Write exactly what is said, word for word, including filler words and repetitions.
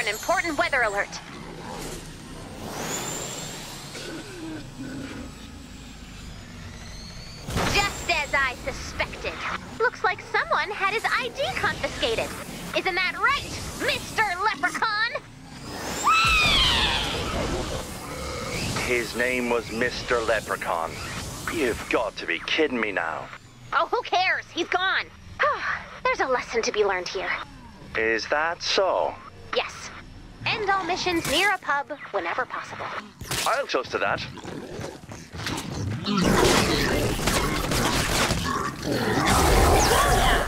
an important weather alert. Just as I suspected. Looks like someone had his I D confiscated. Isn't that right, Mister Leprechaun? His name was Mister Leprechaun. You've got to be kidding me now. Oh, who cares? He's gone. There's a lesson to be learned here. Is that so? Yes. End all missions near a pub whenever possible. I'll toast to that. Mm.